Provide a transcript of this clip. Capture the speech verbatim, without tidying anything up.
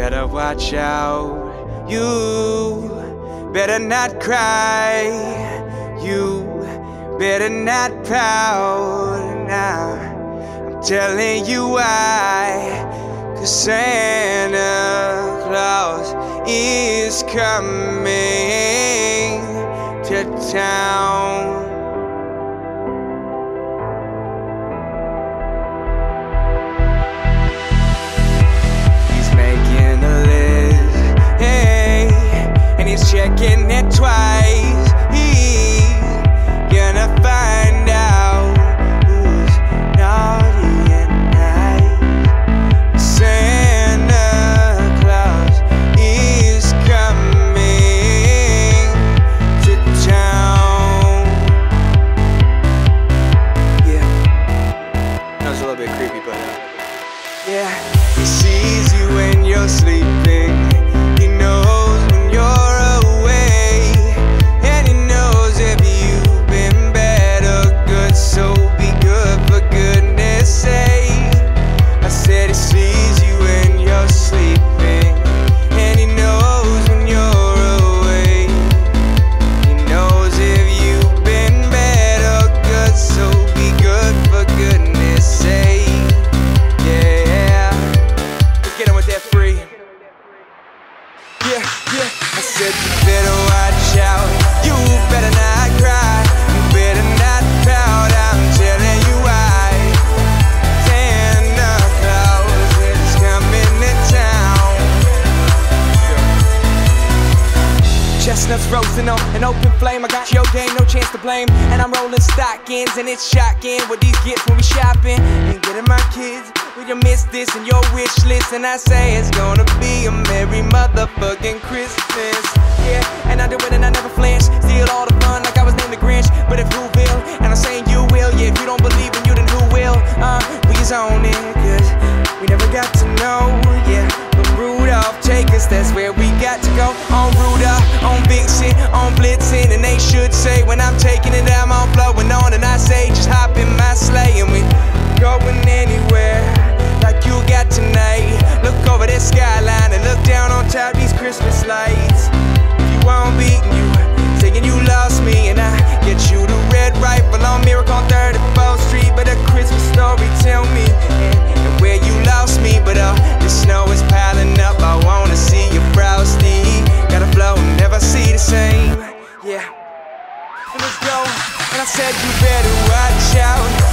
better watch out. You better not cry. You better not pout. Now I'm telling you why. 'Cause Santa Claus is coming to town. Checking it twice, he's gonna find out who's naughty and nice. Santa Claus is coming to town. Yeah, that was a little bit creepy, but uh, yeah, he sees you when you're sleeping. He knows when you're chestnuts roasting on an open flame. I got your game, no chance to blame. And I'm rolling stockings, and it's shocking what these gifts when we shopping. And getting my kids, we done missed this in your wish list. And I say it's gonna be a merry motherfucking Christmas. Yeah, and I do it and I never flinch. Steal all the fun like I was named the Grinch. But if who will, and I'm saying you will. Yeah, if you don't believe in you, then who will? Uh, we just own it, 'cause we never got to know. Yeah, but Rudolph, take us, that's where we got to go. On Rudolph, on Vixen, on Blitzen, and they should say when I'm taking it, I'm on blowing on, and I say just hop in my sleigh and we going anywhere like you got tonight. Look over that skyline and look down on top these Christmas lights. If you won't beat you, saying you lost me, and I get you the red rifle on Miracle on thirty-fourth Street, but a Christmas story tell me and where you lost me, but uh, the snow is piling up. I wanna see you frosty. Gotta blow and never see the same. Yeah. Let's go. And I said you better watch out.